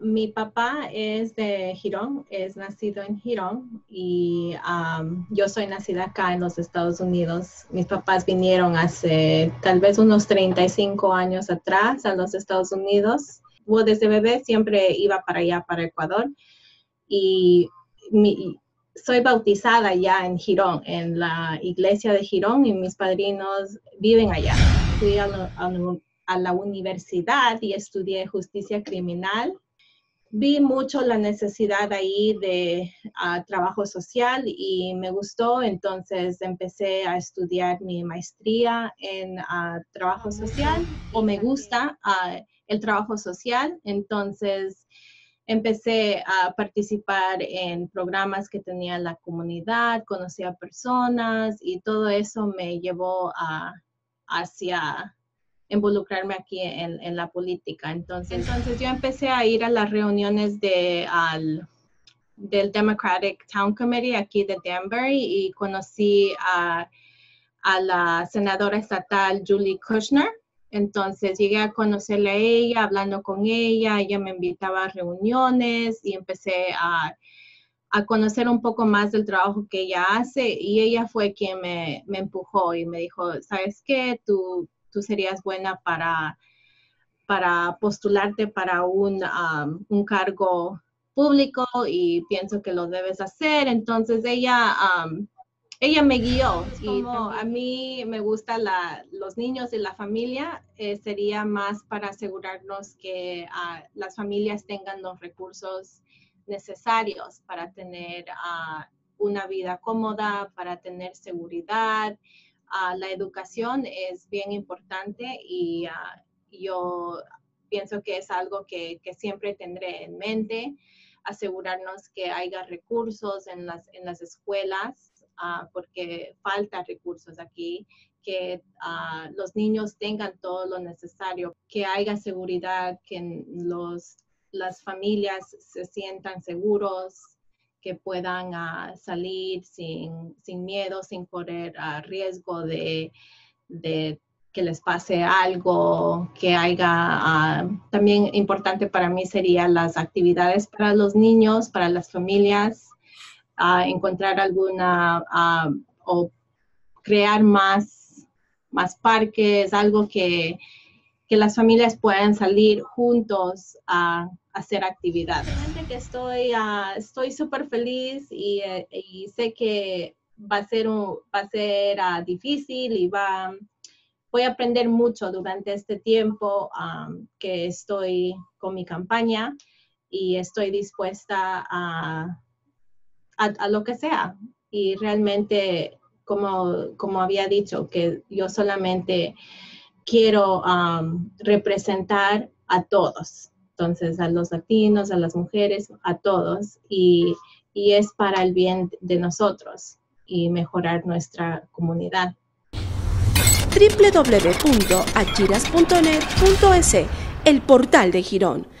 Mi papá es de Girón, es nacido en Girón y yo soy nacida acá en los Estados Unidos. Mis papás vinieron hace tal vez unos 35 años atrás a los Estados Unidos. Yo desde bebé siempre iba para allá, para Ecuador, y soy bautizada ya en Girón, en la iglesia de Girón, y mis padrinos viven allá. Fui a la universidad y estudié justicia criminal. Vi mucho la necesidad ahí de trabajo social y me gustó, entonces empecé a estudiar mi maestría en trabajo social, o me gusta el trabajo social, entonces empecé a participar en programas que tenía la comunidad, conocí a personas y todo eso me llevó hacia involucrarme aquí en la política. Entonces yo empecé a ir a las reuniones del Democratic Town Committee aquí de Danbury y conocí a la senadora estatal Julie Kushner. Entonces llegué a conocerla a ella, hablando con ella, ella me invitaba a reuniones y empecé a conocer un poco más del trabajo que ella hace, y ella fue quien me empujó y me dijo, ¿sabes qué? Tú serías buena para postularte para un cargo público y pienso que lo debes hacer. Entonces ella me guió. Y a mí me gustan los niños y la familia, sería más para asegurarnos que las familias tengan los recursos necesarios para tener una vida cómoda, para tener seguridad. La educación es bien importante y yo pienso que es algo que siempre tendré en mente, asegurarnos que haya recursos en las escuelas, porque falta recursos aquí, que los niños tengan todo lo necesario, que haya seguridad, que las familias se sientan seguros, que puedan salir sin miedo, sin correr riesgo de que les pase algo, que haya, también importante para mí serían las actividades para los niños, para las familias, encontrar alguna o crear más parques, algo que las familias puedan salir juntos a hacer actividades. Realmente que estoy súper feliz y sé que va a ser difícil y voy a aprender mucho durante este tiempo que estoy con mi campaña, y estoy dispuesta a lo que sea. Y realmente, como había dicho, que yo solamente quiero representar a todos. Entonces, a los latinos, a las mujeres, a todos. Y es para el bien de nosotros y mejorar nuestra comunidad. www.achiras.net.es, el portal de Girón.